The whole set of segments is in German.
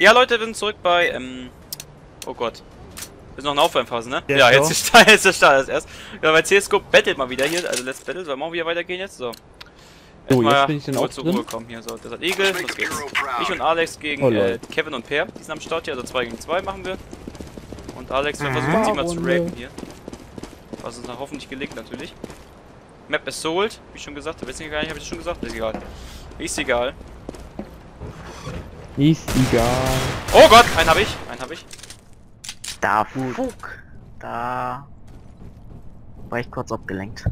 Ja, Leute, wir sind zurück bei, oh Gott. Ist noch eine Aufwärmphase, ne? Ja, jetzt ist der Start erst. Ja, weil CSGO battelt mal wieder hier, also Let's Battle, sollen wir auch wieder weitergehen jetzt? So. So, jetzt bin ich dann auch zur Ruhe kommen hier. So, Desert Eagle, los geht's. Ich und Alex gegen Kevin und Pear, die sind am Start hier, also 2 gegen 2 machen wir. Und Alex, wir versuchen sie mal zu rapen hier. Was uns noch hoffentlich gelingt natürlich. Map ist sold, wie schon gesagt, hab ich gar nicht, hab ich schon gesagt, ist egal. Ist egal. Ist egal. Oh Gott, einen habe ich, Da Fuck. Da war ich kurz abgelenkt.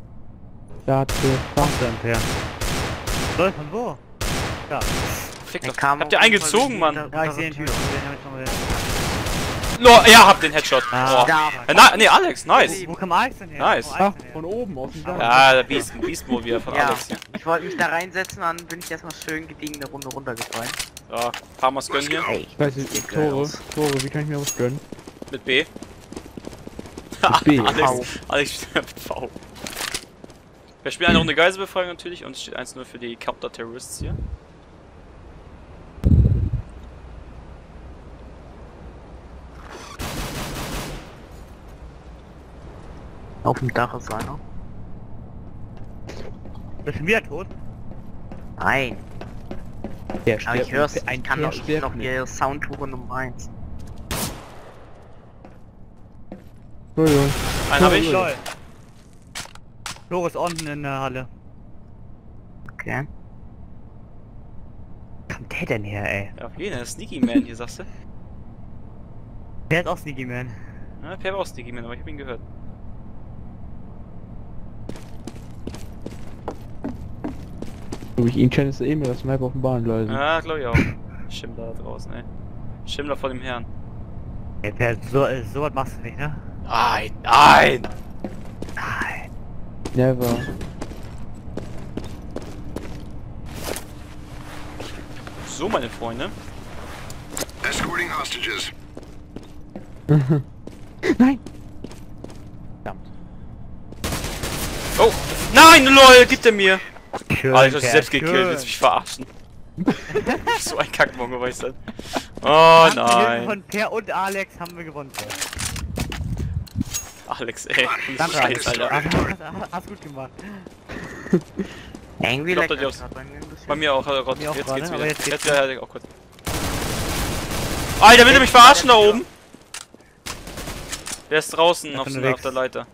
Da hat der her. Soll von wo? Ja. Fick doch. Habt ihr eingezogen, Mann? Ja, ich sehe den Typen. No, ja, hab den Headshot. Oh. Na, nee, Alex, nice. Wo kam Alex denn her? Nice. Ach, von oben aus dem Dach. Ja, der Beast-Mode wieder von Alex. Ja. Ich wollte mich da reinsetzen, dann bin ich erstmal schön gediegen eine Runde runtergefallen. Ja, paar Mal gönnen hier. Ich weiß nicht, Tore, wie kann ich mir was gönnen? Mit B. Mit B. Alex, mit V. Wir spielen eine Runde Geiselbefreiung natürlich und es steht 1-0 für die Counter-Terrorists hier. Auf dem Dach ist einer. Bist du wieder tot? Nein. Der aber ich hör's, ich kann doch nicht noch die Soundtouren um 1. Einen hab ich. Floris unten in der Halle. Okay. Wo kommt der denn her, ey? Ja, auf jeden Fall, Sneaky Man hier, sagst du? Der ist auch Sneaky Man. Ja, der war auch Sneaky Man, aber ich hab ihn gehört. Durch ihn challenge eh mir das Map auf dem Bahngleis. Ah, glaub ich auch. Schimmler da draußen, ey. Schimmler vor dem Herrn. Ey, Pierre, so was machst du nicht, ne? Nein, nein! Nein! Never. So, meine Freunde. Escorting hostages. Nein! Verdammt. Oh! Nein, LOL! Gibt er mir! Schön, Alter, ich hab mich selbst gekillt, willst du mich verarschen? So ein Kackmongo, weißt du. Oh nein! Von Per und Alex haben wir gewonnen. Alex, ey. Danke, Alex, Alter. Hast gut gemacht. Irgendwie lag das bei mir auch, oh Gott, jetzt geht's wieder. Aber jetzt geht's wieder. Oh Gott. Alter, will du mich verarschen da oben? Der ist draußen auf der Leiter.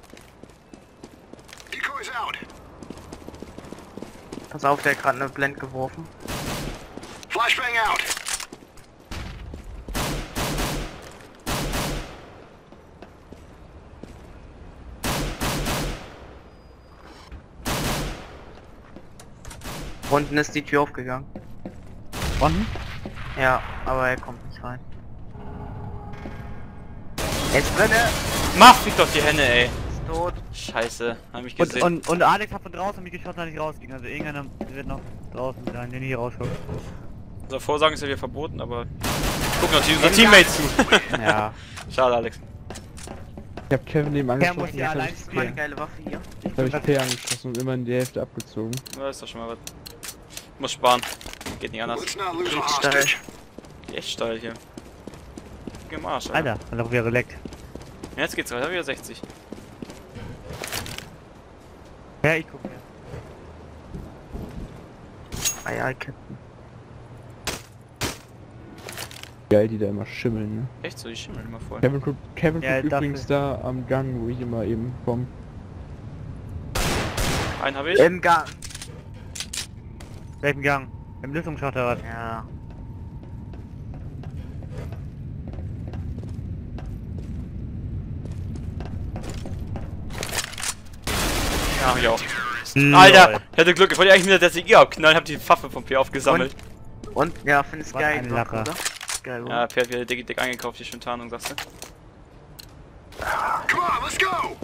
Pass auf, der hat gerade eine Blend geworfen. Flashbang out! Unten ist die Tür aufgegangen. Unten? Ja, aber er kommt nicht rein. Er ist drinne! Mach mich doch die Hände, ey! Tot. Scheiße, hab mich gesehen. Und Alex hat von draußen mich geschossen, hat nicht rausgegangen. Also irgendeiner wird noch draußen sein, der nicht rausschaut. Unser Vorsagen ist ja wieder verboten, aber... Guck noch unsere Teammates zu. Ja. Schade, Alex. Ich hab Kevin eben angeschossen. Ich hab eine geile Waffe hier. Ich hab mich Pierre angeschossen und immerhin die Hälfte abgezogen. Ja, ist doch schon mal was. Ich muss sparen. Geht nicht anders. Echt steil. Echt steil hier. Geh im Arsch, Alter. Alter, noch wieder geleckt. Ja, jetzt geht's weiter, wieder 60. Ja, ich guck mir. Ei, Captain. Geil, die da immer schimmeln, ne? Echt so, die schimmeln immer voll. Kevin ja, übrigens da am Gang, wo ich immer eben komme. Einen hab ich. Im Gang. Welchen Gang? Im Lüftungsschacht oder was? Ja. Hab ich auch. Alter, ich hatte Glück, ich wollte eigentlich mit der DCG abknallen, hab die Pfaffe von Pierre aufgesammelt. Und? Ja, findest geil, oder? Geil, oder? Ja, Pierre hat wieder dick eingekauft, die schön Tarnung, sagst du? Come on, let's go!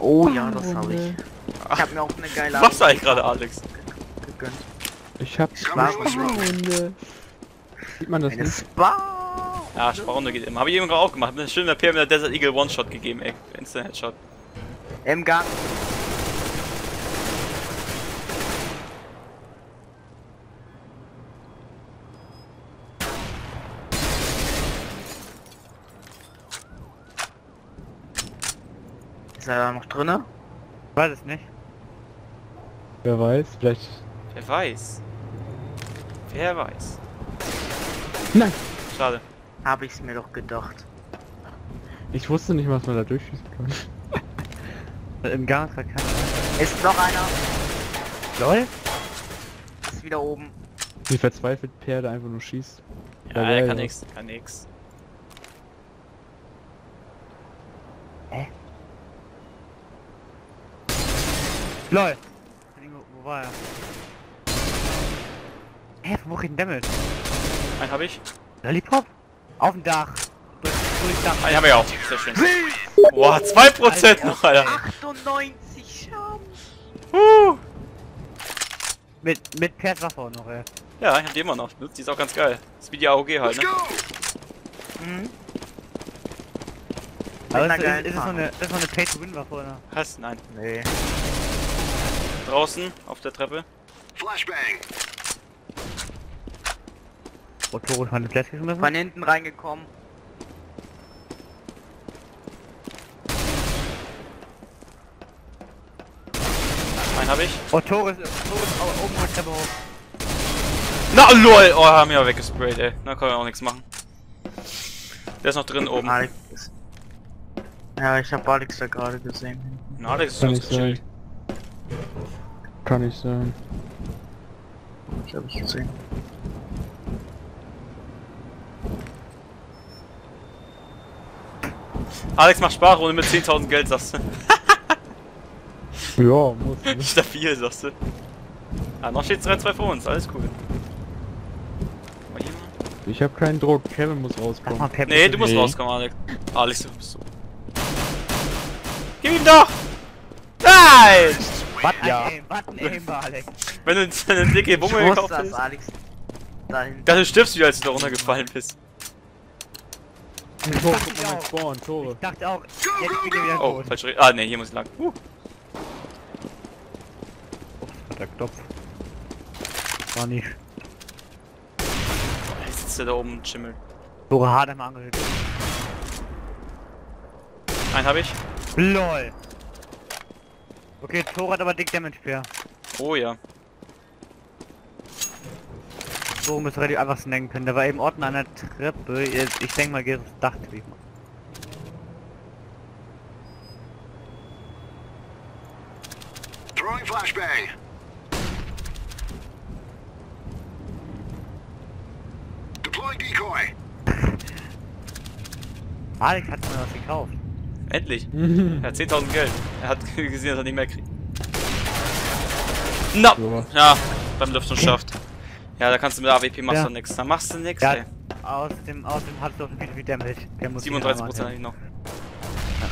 Oh ja, das hab ich. Ich hab mir auch eine geile Art. Was machst du eigentlich gerade, Alex? Gegönnt. Ich hab Sparrunde. Sieht man das nicht? Ja, Sparrunde geht immer. Hab ich eben gerade auch gemacht. Schön, der Pierre mit der Desert Eagle One-Shot gegeben, ey. Instant Headshot. Im Gang. Ist er da noch drinne? Ich weiß es nicht. Wer weiß, vielleicht... Wer weiß? Wer weiß? Nein! Schade. Habe ich's mir doch gedacht. Ich wusste nicht, was man da durchschießen kann. Im Garten kann ich. Ist noch einer! LOL? Ist wieder oben. Wie verzweifelt Pear da einfach nur schießt. Ja, er kann nix, kann nix. Hä? LOL! Wo war er? Hä, wo krieg ich denn Damage? Einen hab ich. Lollipop? Auf dem Dach! Durch Dach! Einen hab ich auch, sehr schön. Boah, 2% noch, Alter! 98 Schaden! Mit Pferdwaffe auch noch, ey. Ja, ich hab die immer noch. Die ist auch ganz geil. Das ist wie die AOG halt, ne? Mhm. Aber ist das noch eine Pay-to-Win-Waffe, oder? Hast du? Nein. Nee. Draußen, auf der Treppe. Flashbang! Oh, Tore hat eine Flash geschmissen. Von hinten reingekommen. Einen hab ich. Oh, Tore ist oben auf der Treppe hoch. Na lol! Oh, haben wir ja weggesprayt, ey. Da können wir auch nichts machen. Der ist noch drin oben. Alex. Ja, ich hab Alex da gerade gesehen. Na, Alex ist uns geschickt. Kann ich sagen. Ich hab ich gesehen. Alex macht Sparrunde mit 10.000 Geld, sagst du. Ja, muss. Ne? Stabil, sagst du. Ah, noch steht 3-2 vor uns, alles cool. Ich hab keinen Druck, Kevin muss rauskommen. Ach, Kevin nee, du musst rauskommen, Alex. Alex, du bist so. Gib ihm doch! Nein! Was ja. Ein Aim war, Alex. Wenn du eine dicke Wumme gekauft hast. Alex. Dann stirbst du wieder, als du da runtergefallen bist. Guck mal, mein Spawn, Tore. Ich dachte auch, jetzt bin ich wieder tot. Oh, falsch. Ah, ne, hier muss ich lang. Oh, hat der Knopf. War nicht. Jetzt sitzt er da oben und schimmelt. Tore hart am Angel. Einen hab ich. LOL. Okay, Tore hat aber dick Damage, Pierre. Oh ja. So müssen wir die einfach snacken können. Da war eben Ordner an der Treppe. Jetzt, ich denke mal, geht das Dach drüben. Throwing Flashbang. Deploying Decoy. Alex hat mir was gekauft. Endlich! Er hat 10.000 Geld. Er hat gesehen, dass er nicht mehr kriegt. No! So. Ja, beim Lüften schafft. Ja, da kannst du mit der AWP machst du nix. Da machst du nix, ey. Aus dem hat doch viel Damage. 37% eigentlich noch. Ja.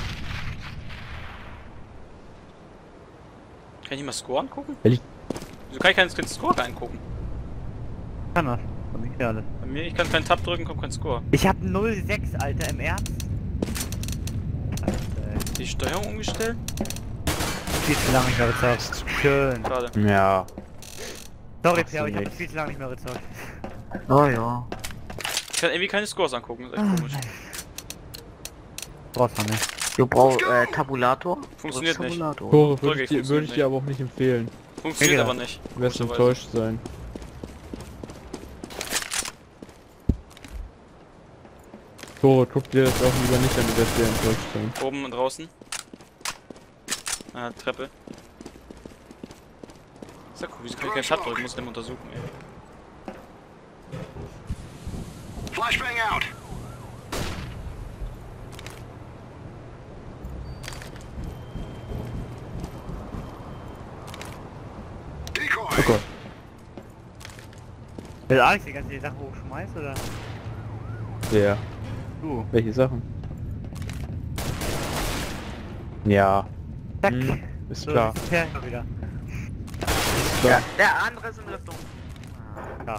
Kann ich mal Score angucken? Wieso kann ich keinen Score reingucken? Kann das. Bei mir nicht alles. Bei mir, ich kann keinen Tab drücken, kommt kein Score. Ich hab 0,6, Alter, im Ernst. Die Steuerung umgestellt? Viel zu lange nicht mehr gezockt. Schön. Schade. Ja. Sorry, Pierre, ich hab viel zu lange nicht mehr gezockt. Oh ja. Ich kann irgendwie keine Scores angucken, das ist echt komisch. Brauchst du nicht. Du brauchst Tabulator? Funktioniert nicht. Tore würde ich dir aber auch nicht empfehlen. Funktioniert aber nicht. Du wirst enttäuscht sein. Tore, guck dir das auch lieber nicht an, du wirst sehr enttäuscht sein. Oben und draußen. Ah, Treppe. Ist ja cool, wieso kann ich keinen Schatten drücken? Muss den untersuchen, ey. Flashbang out! Decoy! Oh Gott. Will Alex die ganze Sache hochschmeißen, oder? Ja. Yeah. Du. Welche Sachen? Ja. Zack. Hm, ist so, klar. Ist wieder. Ist klar. Ja, der andere ist im Lüftung. Ja.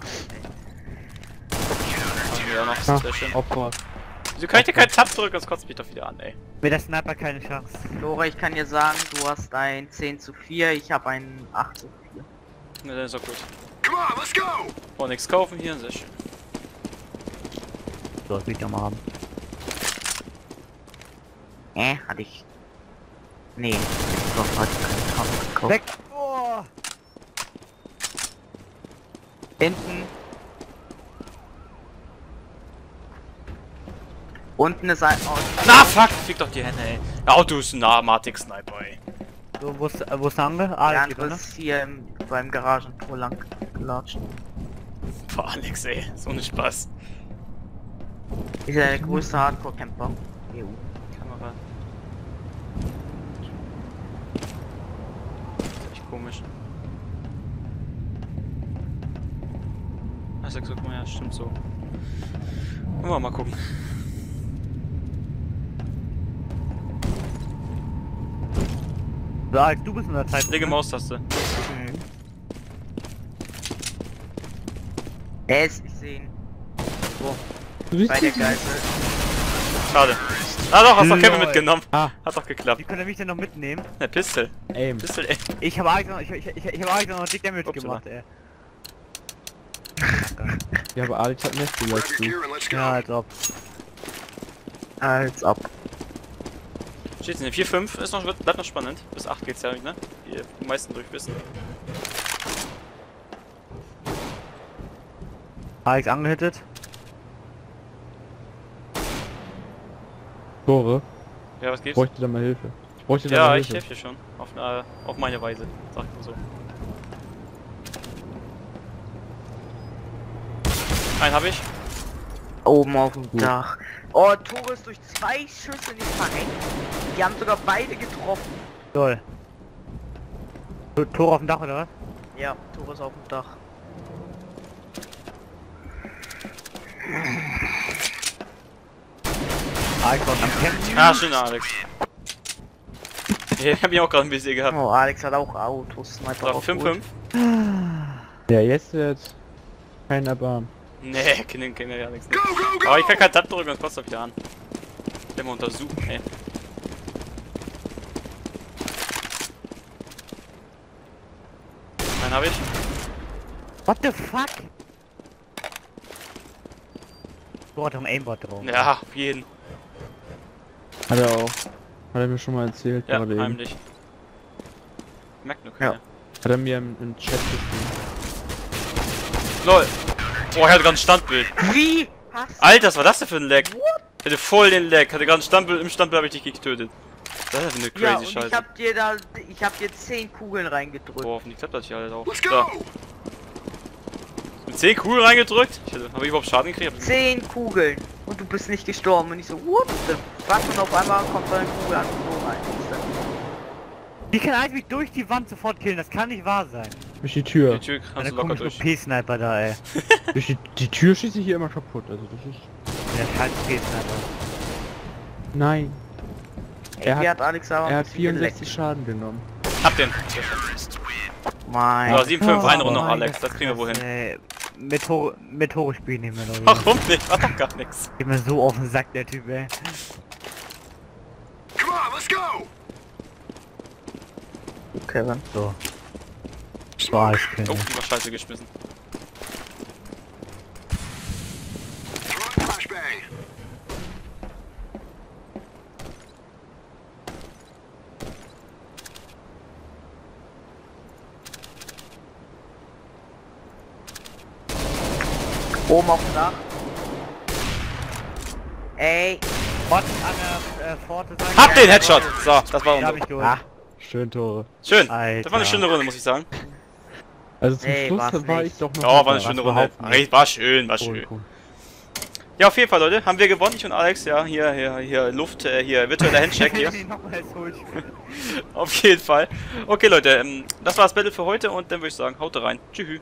Ja, sehr schön. Wieso kann ich dir keinen Tab drücken? Das kotzt mich doch wieder an, ey. Mit der Sniper keine Chance. Lore, ich kann dir sagen, du hast ein 10:4, ich hab ein 8:4. Ne, das ist auch gut. Come on, let's go! Oh, nix kaufen hier, sehr schön. Sollte ich doch mal haben. Hatte ich. Nee, ich hat keinen Traum gekauft. Weg! Oh. Hinten. Unten ist ein Auto. Na fuck, fick doch die Hände, ey. Auto ist ein Matic-Sniper, ey. So, wo ist der andere? Ah, der andere ist hier beim Garagentor lang gelatscht. Boah, Alex, ey. So ein Spaß. Ist der größte Hardcore-Camper. EU. Kamera. Das ist echt komisch. Also, guck mal, ja, stimmt so. Wollen wir mal gucken. Alex, du bist in der Zeit. Linke Maustaste. Mhm. Der ist, ich seh ihn. Oh. Bei der Geißel. Schade. Ah doch, hast doch Kevin mitgenommen. Ah. Hat doch geklappt. Wie könnte mich denn noch mitnehmen? Ne, Pistol. Aim. Pistol, ey. Ich habe Alex noch, ich hab noch dick Damage gemacht, ey. Ja, aber Alex hat nicht die letzte. Ja, als ob. Als ob. Steht in 4-5, ist noch, bleibt noch spannend. Bis 8 geht's ja nicht, ne? Die meisten durch wissen. Alex angehittet. Tore. Ja, was geht's? Ich bräuchte da mal Hilfe. Ich bräuchte da mal Hilfe. Ja, ich helfe dir schon. Auf meine Weise. Sag ich mal so. Einen hab ich. Oben auf dem Dach. Oh, Tore ist durch 2 Schüsse nicht verreckt. Die haben sogar beide getroffen. Toll. Tore auf dem Dach, oder was? Ja, Tore ist auf dem Dach. Alex war am Kämpfen. Ah, schön, Alex. Ich hab ihn auch gerade ein bisschen gehabt. Oh, Alex hat auch Autos. Sniper auf 5-5. Ja, jetzt wird's kein Erbarm. Nee, kennen ja nichts. Aber ich kann keinen Tab drücken, das passt doch wieder an. Immer untersuchen, ey. Einen hab ich. What the fuck? Du hast doch ein Aimbot drauf. Ja, auf jeden. Hat er auch. Hat er mir schon mal erzählt. Ja, heimlich. Merkt nur keiner. Ja. Hat er mir im Chat geschrieben. LOL. Boah, ich hatte ganz Standbild. Wie? Alter, was war das denn für ein Lag? Ich hatte voll den Lag, hatte ganz Standbild, im Standbild habe ich dich getötet. Das ist eine crazy Scheiße. Ich hab dir da, ich hab dir 10 Kugeln reingedrückt. Boah, hoffentlich klappt das hier halt auch. Let's go! Mit 10 Kugeln reingedrückt? Habe ich überhaupt Schaden gekriegt? 10 Kugeln. Und du bist nicht gestorben. Und ich so, what the fuck? Und auf einmal kommt da eine Kugel an und so rein. Die kann eigentlich durch die Wand sofort killen, das kann nicht wahr sein. Durch die Tür. Die Tür kannst du locker durch. P-Sniper da, ey. Durch die Tür schieße ich hier immer kaputt, also das ist... Der scheiß P-Sniper. Nein. Ey, er hat 64 Schaden genommen. Hab den. Mein. So, 7-5, eine Runde noch, Alex, das kriegen wir wohl hin. Ey, mit Tore spielen nehmen wir noch. Warum nicht? War doch gar nichts. Geht mir so auf den Sack, der Typ, ey. Come on, let's go! Okay, dann. So. Boah, ich bin. Oh, ich hab Scheiße geschmissen. Oben auf dem Dach. Ey. Bot an der Pforte. Hab den Headshot! So, das war unser. Schön, Tore. Schön. Alter. Das war eine schöne Runde, muss ich sagen. Also zum Schluss war ich doch noch... Oh, war eine schöne Runde. War schön, war schön. Cool. Ja, auf jeden Fall, Leute. Haben wir gewonnen, ich und Alex. Ja, hier, Luft, hier, virtueller Handshake hier. Auf jeden Fall. Okay, Leute, das war das Battle für heute und dann würde ich sagen, haut rein. Tschüss.